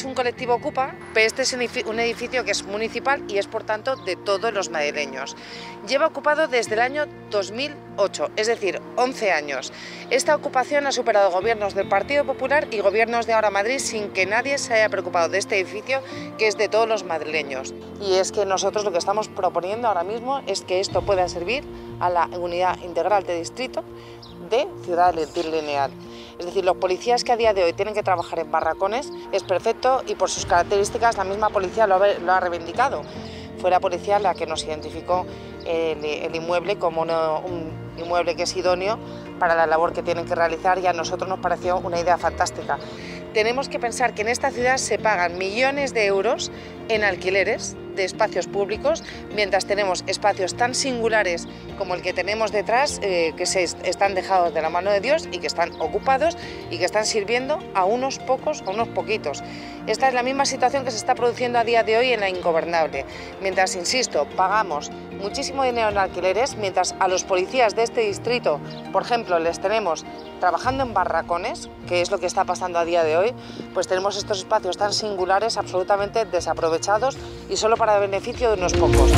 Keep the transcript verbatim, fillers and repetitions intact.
es un colectivo ocupa, pero este es un edificio que es municipal y es por tanto de todos los madrileños. Lleva ocupado desde el año dos mil ocho, es decir, once años. Esta ocupación ha superado gobiernos del Partido Popular y gobiernos de Ahora Madrid sin que nadie se haya preocupado de este edificio que es de todos los madrileños. Y es que nosotros lo que estamos proponiendo ahora mismo es que esto pueda servir a la unidad integral de distrito de Ciudad Lineal. Es decir, los policías que a día de hoy tienen que trabajar en barracones es perfecto y por sus características la misma policía lo ha reivindicado. Fue la policía la que nos identificó el, el inmueble como uno, un inmueble que es idóneo para la labor que tienen que realizar y a nosotros nos pareció una idea fantástica. Tenemos que pensar que en esta ciudad se pagan millones de euros en alquileres de espacios públicos, mientras tenemos espacios tan singulares como el que tenemos detrás, eh, que se est- están dejados de la mano de Dios y que están ocupados y que están sirviendo a unos pocos o unos poquitos. Esta es la misma situación que se está produciendo a día de hoy en la ingobernable. Mientras, insisto, pagamos muchísimo dinero en alquileres, mientras a los policías de este distrito, por ejemplo, les tenemos trabajando en barracones, que es lo que está pasando a día de hoy, pues tenemos estos espacios tan singulares, absolutamente desaprovechados y solo para beneficio de unos pocos.